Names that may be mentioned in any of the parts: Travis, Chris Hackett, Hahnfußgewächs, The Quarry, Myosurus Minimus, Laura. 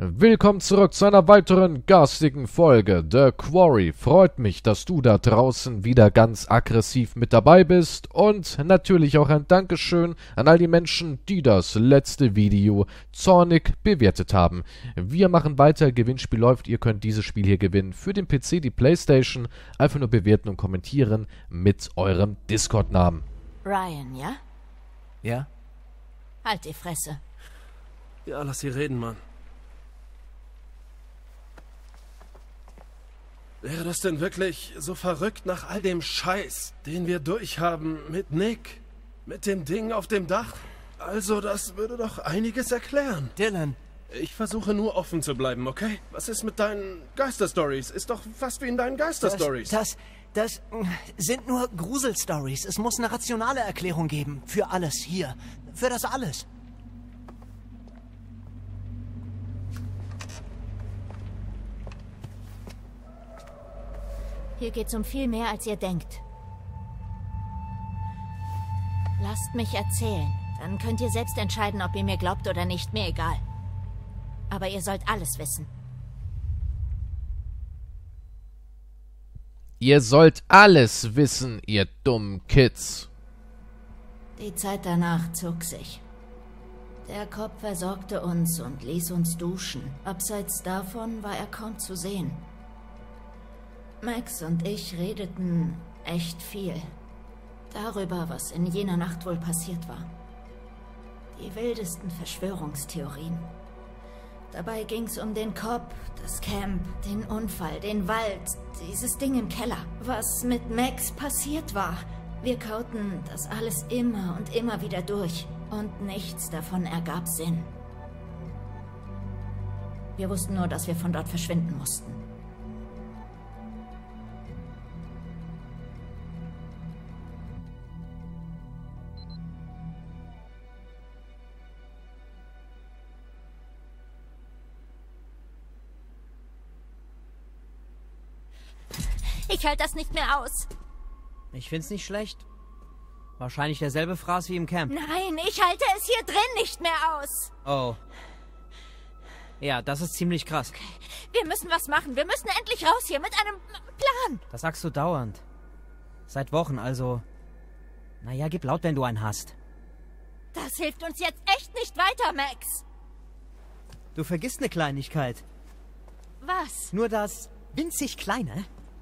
Willkommen zurück zu einer weiteren garstigen Folge The Quarry. Freut mich, dass du da draußen wieder ganz aggressiv mit dabei bist und natürlich auch ein Dankeschön an all die Menschen, die das letzte Video zornig bewertet haben. Wir machen weiter, Gewinnspiel läuft, ihr könnt dieses Spiel hier gewinnen. Für den PC, die Playstation, einfach nur bewerten und kommentieren mit eurem Discord-Namen. Ryan, ja? Ja? Halt die Fresse. Ja, lass sie reden, Mann. Wäre das denn wirklich so verrückt nach all dem Scheiß, den wir durchhaben mit Nick? Mit dem Ding auf dem Dach? Also, das würde doch einiges erklären. Dylan. Ich versuche nur offen zu bleiben, okay? Was ist mit deinen Geisterstories? Ist doch fast wie in deinen Geisterstories. Das sind nur Gruselstories. Es muss eine rationale Erklärung geben. Für alles hier. Für das alles. Hier geht's um viel mehr, als ihr denkt. Lasst mich erzählen. Dann könnt ihr selbst entscheiden, ob ihr mir glaubt oder nicht. Mir egal. Aber ihr sollt alles wissen. Ihr sollt alles wissen, ihr dummen Kids. Die Zeit danach zog sich. Der Kopf versorgte uns und ließ uns duschen. Abseits davon war er kaum zu sehen. Max und ich redeten echt viel darüber, was in jener Nacht wohl passiert war. Die wildesten Verschwörungstheorien. Dabei ging's um den Kopf, das Camp, den Unfall, den Wald, dieses Ding im Keller. Was mit Max passiert war. Wir kauten das alles immer und immer wieder durch und nichts davon ergab Sinn. Wir wussten nur, dass wir von dort verschwinden mussten. Ich halte das nicht mehr aus. Ich find's nicht schlecht. Wahrscheinlich derselbe Fraß wie im Camp. Nein, ich halte es hier drin nicht mehr aus. Oh. Ja, das ist ziemlich krass. Okay. Wir müssen was machen. Wir müssen endlich raus hier mit einem Plan. Das sagst du dauernd. Seit Wochen, also... Naja, gib laut, wenn du einen hast. Das hilft uns jetzt echt nicht weiter, Max. Du vergisst eine Kleinigkeit. Was? Nur das winzig kleine...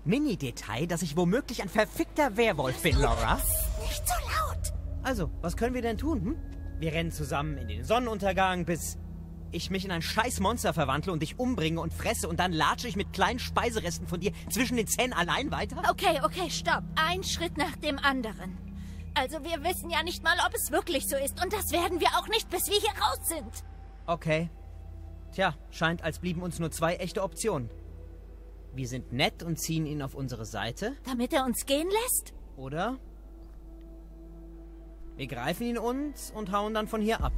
Mini-Detail, dass ich womöglich ein verfickter Werwolf bin, Laura. Nicht so laut! Also, was können wir denn tun, hm? Wir rennen zusammen in den Sonnenuntergang, bis ich mich in ein scheiß Monster verwandle und dich umbringe und fresse und dann latsche ich mit kleinen Speiseresten von dir zwischen den Zähnen allein weiter? Okay, okay, stopp. Ein Schritt nach dem anderen. Also, wir wissen ja nicht mal, ob es wirklich so ist und das werden wir auch nicht, bis wir hier raus sind. Okay. Tja, scheint, als blieben uns nur zwei echte Optionen. Wir sind nett und ziehen ihn auf unsere Seite. Damit er uns gehen lässt? Oder? Wir greifen ihn uns und hauen dann von hier ab.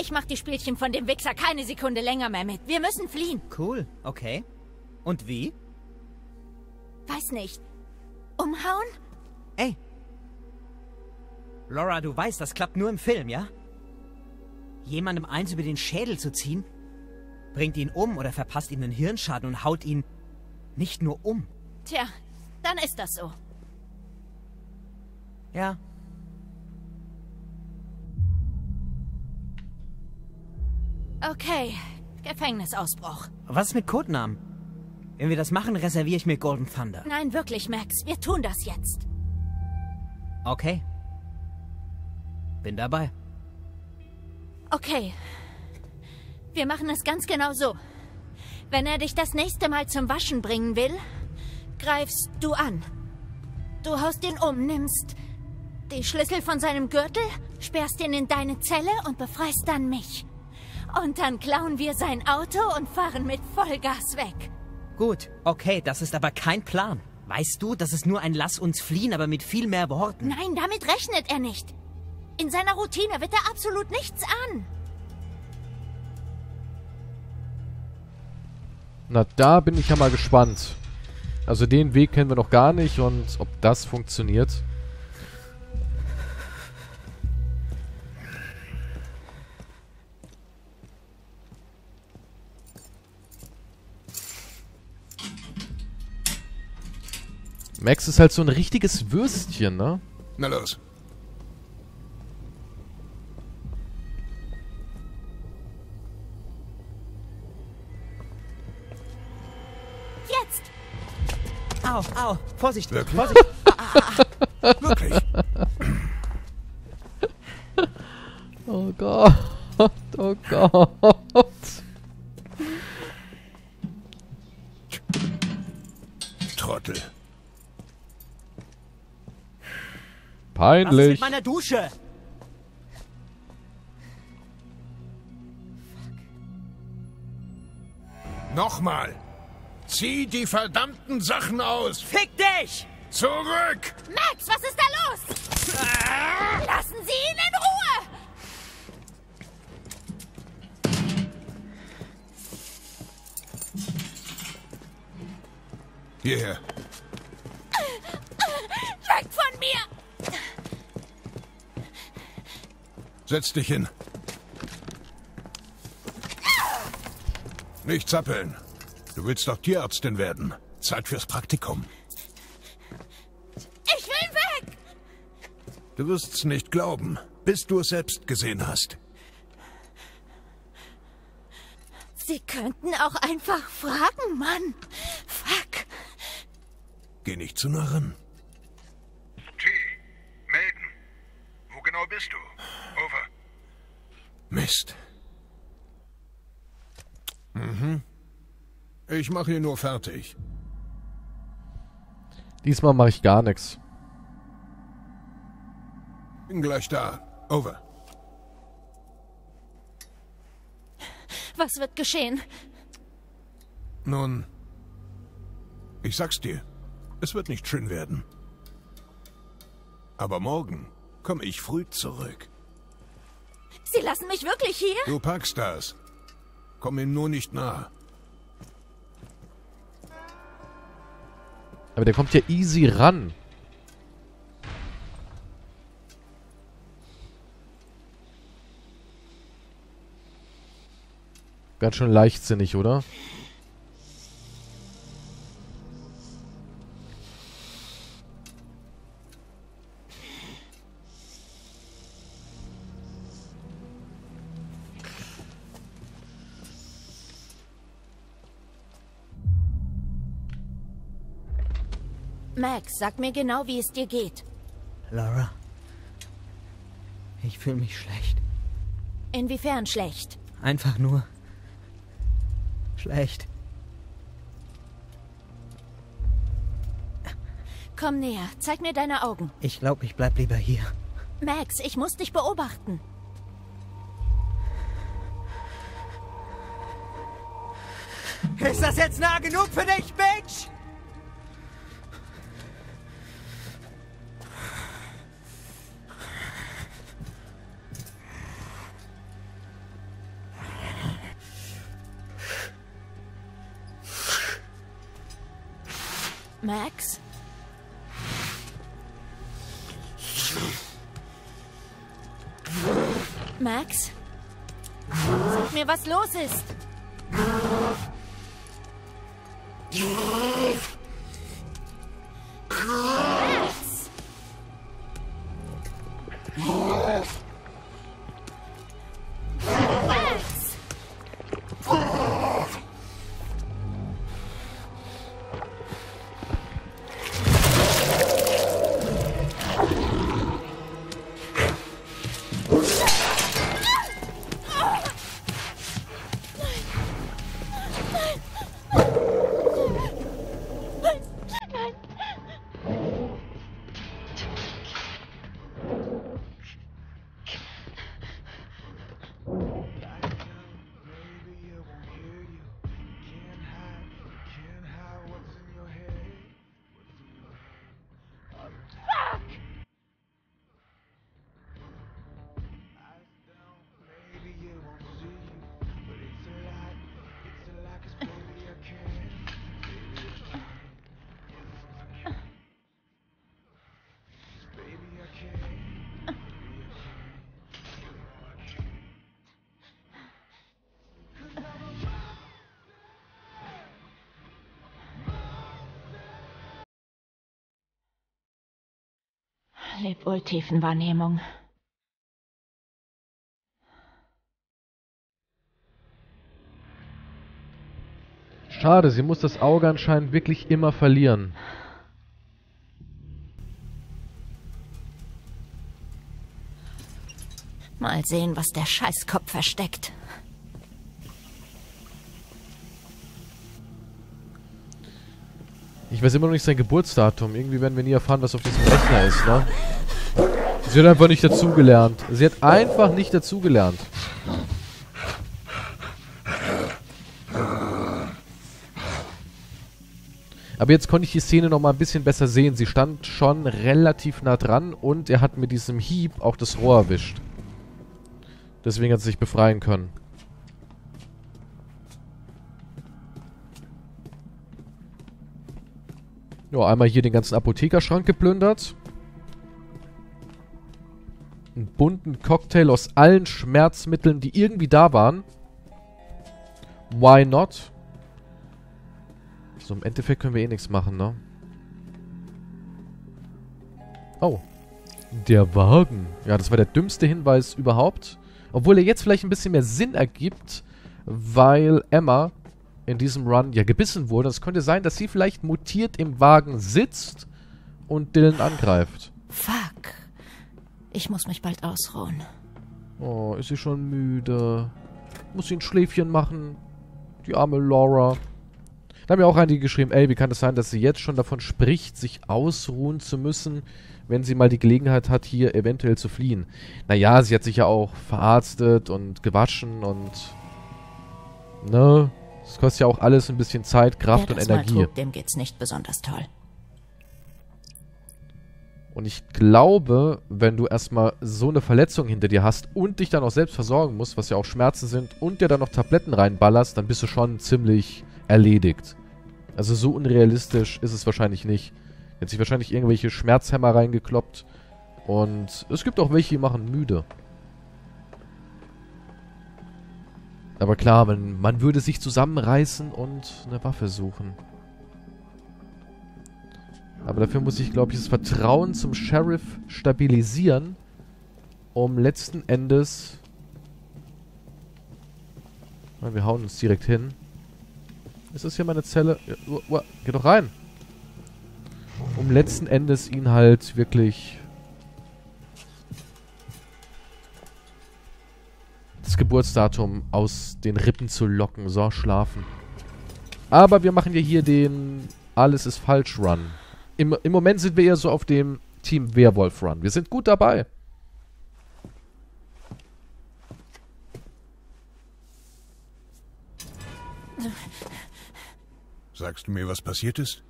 Ich mach die Spielchen von dem Wichser keine Sekunde länger mehr mit. Wir müssen fliehen. Cool, okay. Und wie? Weiß nicht. Umhauen? Ey. Laura, du weißt, das klappt nur im Film, ja? Jemandem eins über den Schädel zu ziehen, bringt ihn um oder verpasst ihm einen Hirnschaden und haut ihn nicht nur um. Tja, dann ist das so. Ja. Okay, Gefängnisausbruch. Was ist mit Codenamen? Wenn wir das machen, reserviere ich mir Golden Thunder. Nein, wirklich, Max, wir tun das jetzt. Okay. Bin dabei. Okay, wir machen es ganz genau so. Wenn er dich das nächste Mal zum Waschen bringen will, greifst du an. Du haust ihn um, nimmst die Schlüssel von seinem Gürtel, sperrst ihn in deine Zelle und befreist dann mich. Und dann klauen wir sein Auto und fahren mit Vollgas weg. Gut, okay, das ist aber kein Plan. Weißt du, das ist nur ein Lass uns fliehen, aber mit viel mehr Worten. Nein, damit rechnet er nicht. In seiner Routine wird er absolut nichts an. Na, da bin ich ja mal gespannt. Also den Weg kennen wir noch gar nicht und ob das funktioniert. Max ist halt so ein richtiges Würstchen, ne? Na los. Jetzt! Au, au, Vorsicht! Wirklich? Vorsicht! Wirklich? Oh Gott, oh Gott. Trottel. Peinlich. Was ist mit meiner Dusche? Fuck. Nochmal. Zieh die verdammten Sachen aus. Fick dich! Zurück! Max, was ist da los? Ah. Lassen Sie ihn in Ruhe! Hierher. Weg von mir! Setz dich hin. Nicht zappeln. Du willst doch Tierärztin werden. Zeit fürs Praktikum. Ich will weg! Du wirst's nicht glauben, bis du es selbst gesehen hast. Sie könnten auch einfach fragen, Mann. Fuck. Geh nicht zu nah ran. T, melden. Wo genau bist du? Over. Mist. Mhm. Ich mache hier nur fertig. Diesmal mache ich gar nichts. Bin gleich da. Over. Was wird geschehen? Nun, ich sag's dir. Es wird nicht schön werden. Aber morgen komme ich früh zurück. Sie lassen mich wirklich hier? Du packst das. Komm ihm nur nicht nah. Aber der kommt ja easy ran. Ganz schön leichtsinnig, oder? Max, sag mir genau, wie es dir geht. Lara, ich fühle mich schlecht. Inwiefern schlecht? Einfach nur schlecht. Komm näher, zeig mir deine Augen. Ich glaube, ich bleib lieber hier. Max, ich muss dich beobachten. Ist das jetzt nah genug für dich, Bitch? Max? Max? Sag mir, was los ist. Max! Leb wohl, Tiefenwahrnehmung. Schade, sie muss das Auge anscheinend wirklich immer verlieren. Mal sehen, was der Scheißkopf versteckt. Ich weiß immer noch nicht sein Geburtsdatum. Irgendwie werden wir nie erfahren, was auf diesem Rechner ist, ne? Sie hat einfach nicht dazugelernt. Sie hat einfach nicht dazugelernt. Aber jetzt konnte ich die Szene nochmal ein bisschen besser sehen. Sie stand schon relativ nah dran und er hat mit diesem Hieb auch das Rohr erwischt. Deswegen hat sie sich befreien können. Ja, einmal hier den ganzen Apothekerschrank geplündert. Einen bunten Cocktail aus allen Schmerzmitteln, die irgendwie da waren. Why not? So, im Endeffekt können wir eh nichts machen, ne? Oh. Der Wagen. Ja, das war der dümmste Hinweis überhaupt. Obwohl er jetzt vielleicht ein bisschen mehr Sinn ergibt, weil Emma in diesem Run ja gebissen wurde. Es könnte sein, dass sie vielleicht mutiert im Wagen sitzt und Dylan angreift. Fuck. Ich muss mich bald ausruhen. Oh, ist sie schon müde. Muss sie ein Schläfchen machen. Die arme Laura. Da haben ja auch einige geschrieben, ey, wie kann das sein, dass sie jetzt schon davon spricht, sich ausruhen zu müssen, wenn sie mal die Gelegenheit hat, hier eventuell zu fliehen. Naja, sie hat sich ja auch verarztet und gewaschen und... Ne? Das kostet ja auch alles ein bisschen Zeit, Kraft und Energie. Wer das mal trug, dem geht's nicht besonders toll. Und ich glaube, wenn du erstmal so eine Verletzung hinter dir hast und dich dann auch selbst versorgen musst, was ja auch Schmerzen sind, und dir dann noch Tabletten reinballerst, dann bist du schon ziemlich... erledigt. Also so unrealistisch ist es wahrscheinlich nicht. Jetzt sich wahrscheinlich irgendwelche Schmerzhämmer reingekloppt. Und es gibt auch welche, die machen müde. Aber klar, man würde sich zusammenreißen und eine Waffe suchen. Aber dafür muss ich, glaube ich, das Vertrauen zum Sheriff stabilisieren, um letzten Endes... Wir hauen uns direkt hin. Ist das hier meine Zelle? Ja, geh doch rein. Um letzten Endes ihn halt wirklich das Geburtsdatum aus den Rippen zu locken. So, schlafen. Aber wir machen ja hier den Alles ist falsch Run. Im Moment sind wir eher so auf dem Team Werwolf Run. Wir sind gut dabei. Sagst du mir, was passiert ist?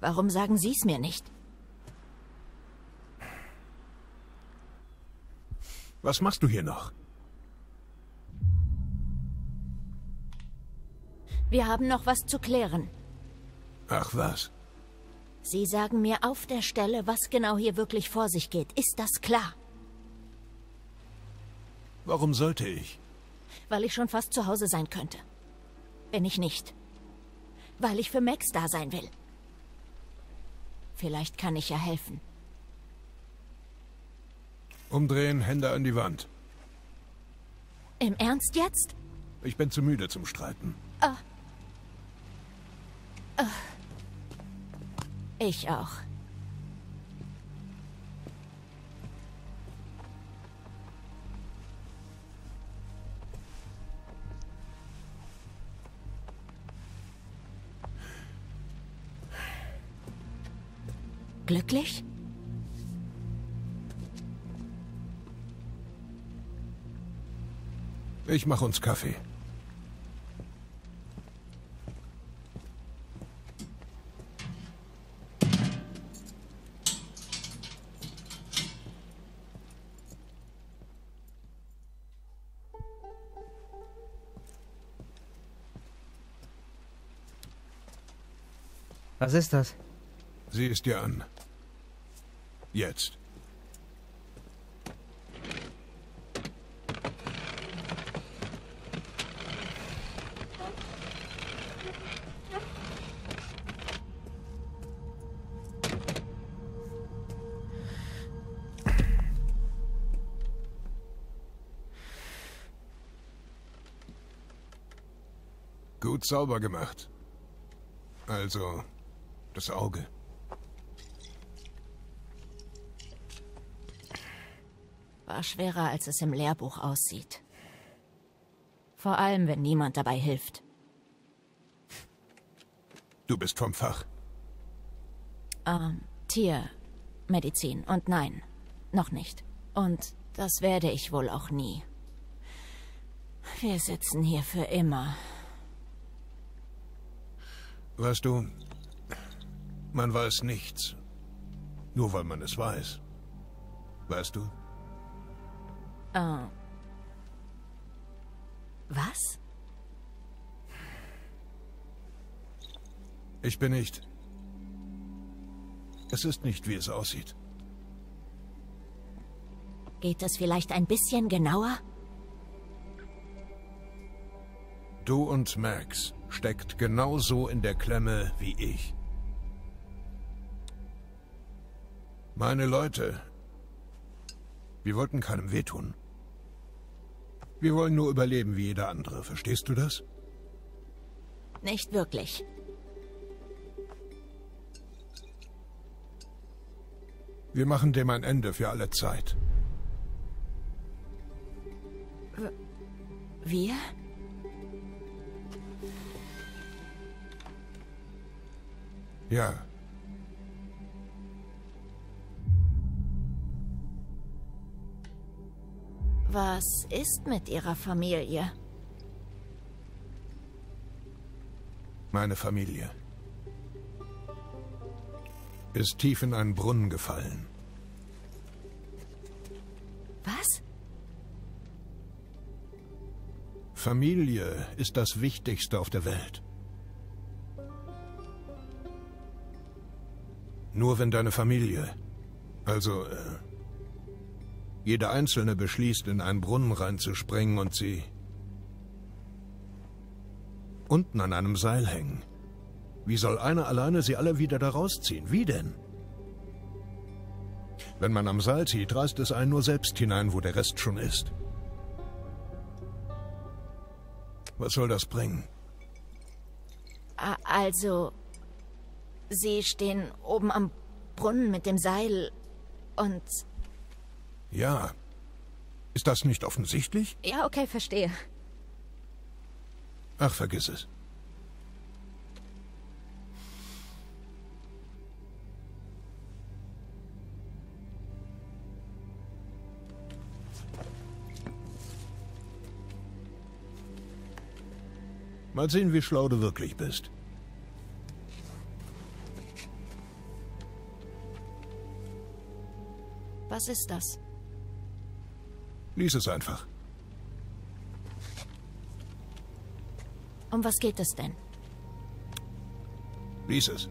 Warum sagen Sie es mir nicht? Was machst du hier noch? Wir haben noch was zu klären. Ach was? Sie sagen mir auf der Stelle, was genau hier wirklich vor sich geht. Ist das klar? Warum sollte ich? Weil ich schon fast zu Hause sein könnte. Wenn ich nicht. Weil ich für Max da sein will. Vielleicht kann ich ja helfen. Umdrehen, Hände an die Wand. Im Ernst jetzt? Ich bin zu müde zum Streiten. Ich auch. Glücklich? Ich mache uns Kaffee. Was ist das? Sie ist dir an. Jetzt. Gut sauber gemacht. Also, das Auge. War schwerer, als es im Lehrbuch aussieht. Vor allem, wenn niemand dabei hilft. Du bist vom Fach. Tiermedizin. Und nein, noch nicht. Und das werde ich wohl auch nie. Wir sitzen hier für immer. Weißt du, man weiß nichts, nur weil man es weiß. Weißt du? Was? Ich bin nicht... Es ist nicht, wie es aussieht. Geht das vielleicht ein bisschen genauer? Du und Max steckt genauso in der Klemme wie ich. Meine Leute, wir wollten keinem wehtun. Wir wollen nur überleben wie jeder andere, verstehst du das? Nicht wirklich. Wir machen dem ein Ende für alle Zeit. Wir? Ja. Was ist mit Ihrer Familie? Meine Familie ist tief in einen Brunnen gefallen. Was? Familie ist das Wichtigste auf der Welt. Nur wenn deine Familie, also jeder Einzelne beschließt, in einen Brunnen reinzuspringen und sie unten an einem Seil hängen. Wie soll einer alleine sie alle wieder da rausziehen? Wie denn? Wenn man am Seil zieht, reißt es einen nur selbst hinein, wo der Rest schon ist. Was soll das bringen? Also, Sie stehen oben am Brunnen mit dem Seil und... Ja. Ist das nicht offensichtlich? Ja, okay, verstehe. Ach, vergiss es. Mal sehen, wie schlau du wirklich bist. Was ist das? Lies es einfach. Um was geht es denn? Lies es.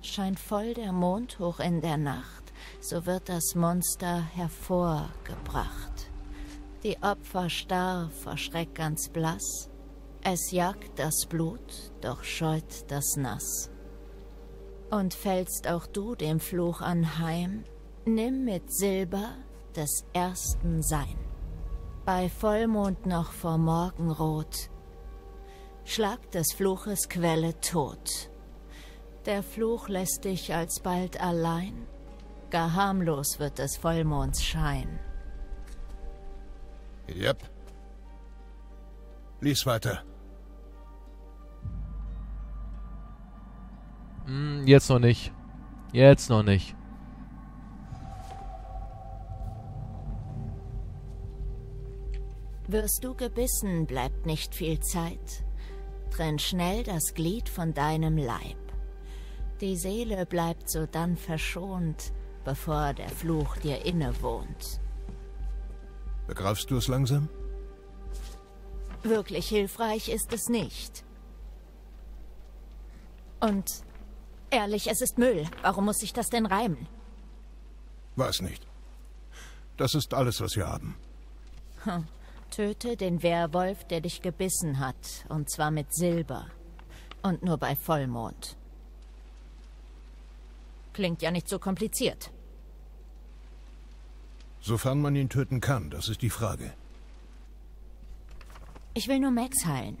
Scheint voll der Mond hoch in der Nacht, so wird das Monster hervorgebracht. Die Opfer starr vor Schreck ganz blass. Es jagt das Blut, doch scheut das Nass. Und fällst auch du dem Fluch anheim, nimm mit Silber des ersten Sein. Bei Vollmond noch vor Morgenrot, schlag des Fluches Quelle tot. Der Fluch lässt dich alsbald allein, gar harmlos wird des Vollmonds Schein. Jep. Lies weiter. Jetzt noch nicht. Jetzt noch nicht. Wirst du gebissen, bleibt nicht viel Zeit. Trenn schnell das Glied von deinem Leib. Die Seele bleibt sodann verschont, bevor der Fluch dir innewohnt. Begreifst du es langsam? Wirklich hilfreich ist es nicht. Und... Ehrlich, es ist Müll. Warum muss ich das denn reimen? Weiß nicht. Das ist alles, was wir haben. Hm. Töte den Werwolf, der dich gebissen hat. Und zwar mit Silber. Und nur bei Vollmond. Klingt ja nicht so kompliziert. Sofern man ihn töten kann, das ist die Frage. Ich will nur Max heilen.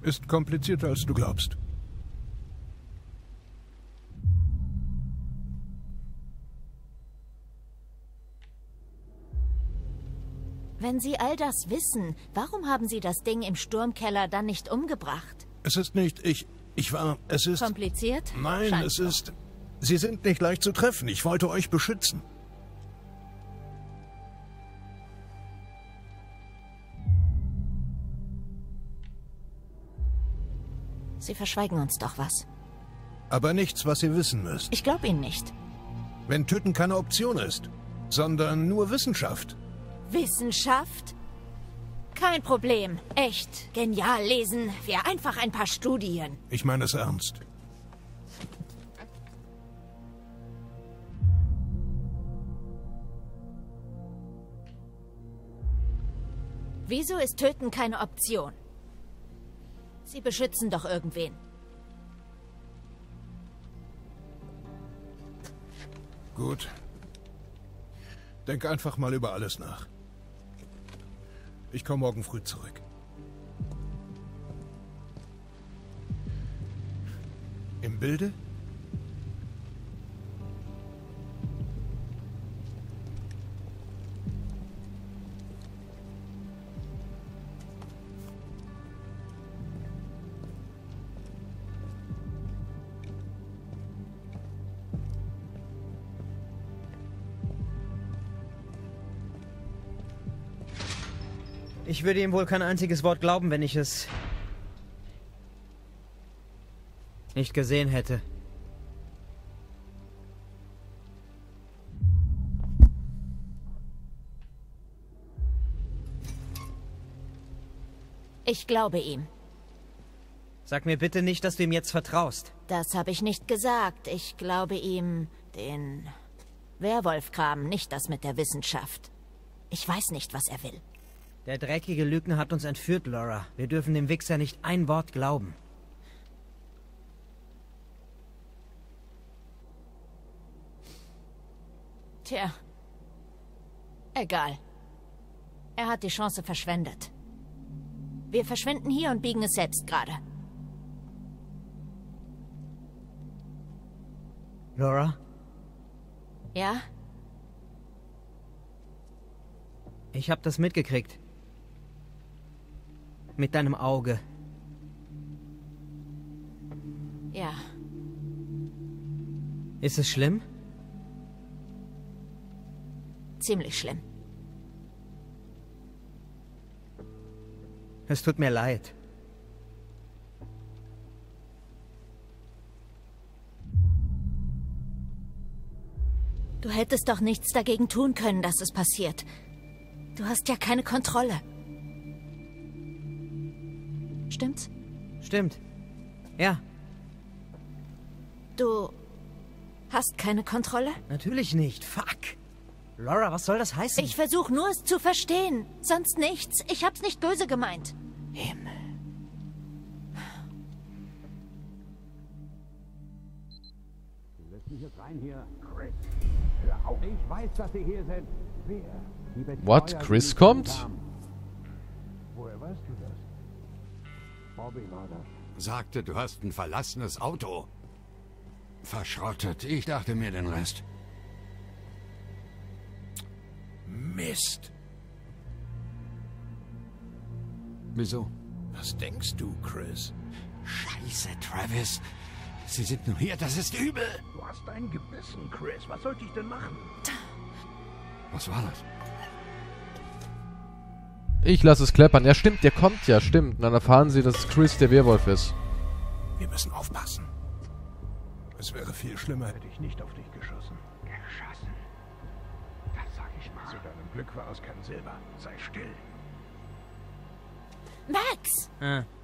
Ist komplizierter, als du glaubst. Wenn Sie all das wissen, warum haben Sie das Ding im Sturmkeller dann nicht umgebracht? Es ist nicht, es ist... Kompliziert? Nein, es ist... Sie sind nicht leicht zu treffen. Ich wollte euch beschützen. Sie verschweigen uns doch was. Aber nichts, was ihr wissen müsst. Ich glaube Ihnen nicht. Wenn Töten keine Option ist, sondern nur Wissenschaft. Wissenschaft? Kein Problem. Echt. Genial lesen. Wäre einfach ein paar Studien. Ich meine es ernst. Wieso ist Töten keine Option? Sie beschützen doch irgendwen. Gut. Denk einfach mal über alles nach. Ich komme morgen früh zurück. Im Bilde? Ich würde ihm wohl kein einziges Wort glauben, wenn ich es nicht gesehen hätte. Ich glaube ihm. Sag mir bitte nicht, dass du ihm jetzt vertraust. Das habe ich nicht gesagt. Ich glaube ihm den Werwolfkram, nicht das mit der Wissenschaft. Ich weiß nicht, was er will. Der dreckige Lügner hat uns entführt, Laura. Wir dürfen dem Wichser nicht ein Wort glauben. Tja. Egal. Er hat die Chance verschwendet. Wir verschwinden hier und biegen es selbst gerade. Laura? Ja? Ich hab das mitgekriegt. Mit deinem Auge. Ja. Ist es schlimm? Ziemlich schlimm. Es tut mir leid. Du hättest doch nichts dagegen tun können, dass es passiert. Du hast ja keine Kontrolle. Stimmt's? Stimmt. Ja. Du hast keine Kontrolle? Natürlich nicht. Fuck. Laura, was soll das heißen? Ich versuche nur, es zu verstehen. Sonst nichts. Ich hab's nicht böse gemeint. Himmel. Du lässt mich jetzt rein hier. Chris, hör auf. Ich weiß, dass Sie hier sind. Wer? What? Chris kommt? Woher weißt du das? Sagte, du hast ein verlassenes Auto. Verschrottet. Ich dachte mir den Rest. Mist. Wieso? Was denkst du, Chris? Scheiße, Travis. Sie sind nur hier. Das ist übel. Du hast ein Gewissen, Chris. Was sollte ich denn machen? Was war das? Ich lasse es kleppern. Ja, stimmt, der kommt ja, stimmt. Und dann erfahren sie, dass Chris der Werwolf ist. Wir müssen aufpassen. Es wäre viel schlimmer, hätte ich nicht auf dich geschossen. Geschossen? Das sag ich mal. Zu deinem Glück war es kein Silber. Sei still. Max!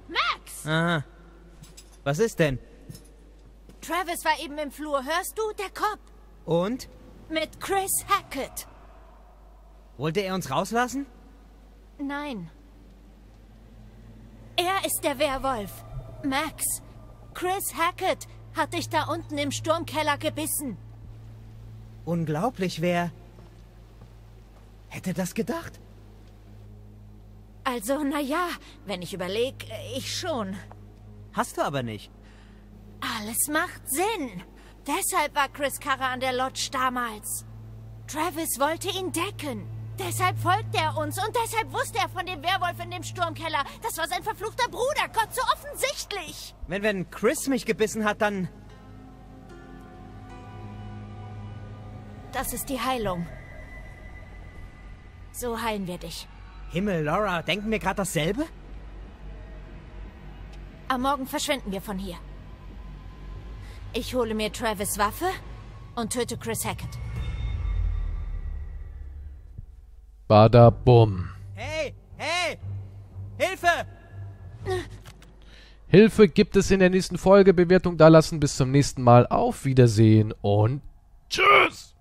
Max! Aha. Was ist denn? Travis war eben im Flur. Hörst du? Der Cop. Und? Mit Chris Hackett. Wollte er uns rauslassen? Nein. Er ist der Werwolf. Max, Chris Hackett hat dich da unten im Sturmkeller gebissen. Unglaublich, wer hätte das gedacht? Also, naja, wenn ich überlege, ich schon. Hast du aber nicht. Alles macht Sinn. Deshalb war Chris Karre an der Lodge damals. Travis wollte ihn decken. Deshalb folgt er uns und deshalb wusste er von dem Werwolf in dem Sturmkeller. Das war sein verfluchter Bruder, Gott, so offensichtlich. Wenn Chris mich gebissen hat, dann... Das ist die Heilung. So heilen wir dich. Himmel, Laura, denken wir gerade dasselbe? Am Morgen verschwinden wir von hier. Ich hole mir Travis' Waffe und töte Chris Hackett. Badabum. Hey, hey! Hilfe! Hilfe gibt es in der nächsten Folge. Bewertung da lassen. Bis zum nächsten Mal. Auf Wiedersehen und tschüss!